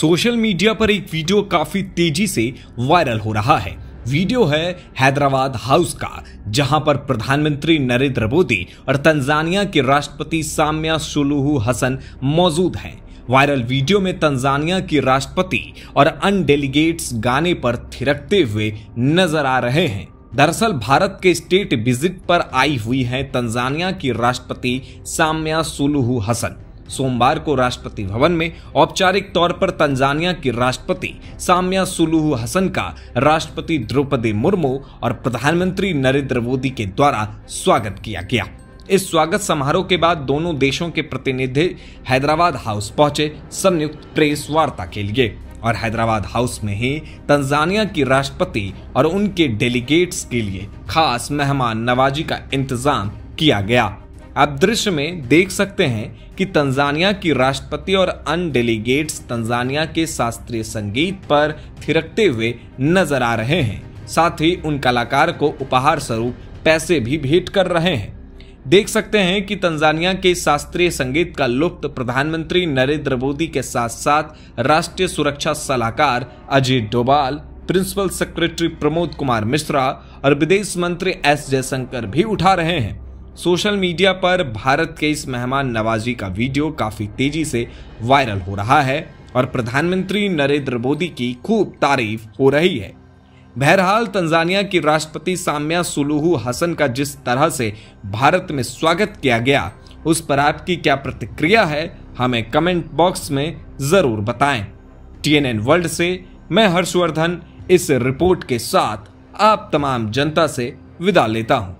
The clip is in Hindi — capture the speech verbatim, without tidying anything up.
सोशल मीडिया पर एक वीडियो काफी तेजी से वायरल हो रहा है। वीडियो है हैदराबाद हाउस का, जहां पर प्रधानमंत्री नरेंद्र मोदी और तंजानिया के राष्ट्रपति सामिया सुलुहु हसन मौजूद हैं। वायरल वीडियो में तंजानिया के राष्ट्रपति और अन्य डेलीगेट्स गाने पर थिरकते हुए नजर आ रहे हैं। दरअसल भारत के स्टेट विजिट पर आई हुई हैं तंजानिया की राष्ट्रपति सामिया सुलुहु हसन। सोमवार को राष्ट्रपति भवन में औपचारिक तौर पर तंजानिया की राष्ट्रपति सामिया सुलुहु हसन का राष्ट्रपति द्रौपदी मुर्मू और प्रधानमंत्री नरेंद्र मोदी के द्वारा स्वागत किया गया। इस स्वागत समारोह के बाद दोनों देशों के प्रतिनिधि हैदराबाद हाउस पहुंचे संयुक्त प्रेस वार्ता के लिए, और हैदराबाद हाउस में ही तंजानिया की राष्ट्रपति और उनके डेलीगेट्स के लिए खास मेहमान नवाजी का इंतजाम किया गया। आप दृश्य में देख सकते हैं कि तंजानिया की राष्ट्रपति और अन्य डेलीगेट्स तंजानिया के शास्त्रीय संगीत पर थिरकते हुए नजर आ रहे हैं, साथ ही उन कलाकार को उपहार स्वरूप पैसे भी भेंट कर रहे हैं। देख सकते हैं कि तंजानिया के शास्त्रीय संगीत का लुत्फ प्रधानमंत्री नरेंद्र मोदी के साथ साथ राष्ट्रीय सुरक्षा सलाहकार अजीत डोभाल, प्रिंसिपल सेक्रेटरी प्रमोद कुमार मिश्रा और विदेश मंत्री एस जयशंकर भी उठा रहे हैं। सोशल मीडिया पर भारत के इस मेहमान नवाजी का वीडियो काफी तेजी से वायरल हो रहा है और प्रधानमंत्री नरेंद्र मोदी की खूब तारीफ हो रही है। बहरहाल तंजानिया की राष्ट्रपति सामिया सुलुहु हसन का जिस तरह से भारत में स्वागत किया गया, उस पर आपकी क्या प्रतिक्रिया है, हमें कमेंट बॉक्स में जरूर बताएं। टी एन एन वर्ल्ड से मैं हर्षवर्धन इस रिपोर्ट के साथ आप तमाम जनता से विदा लेता हूं।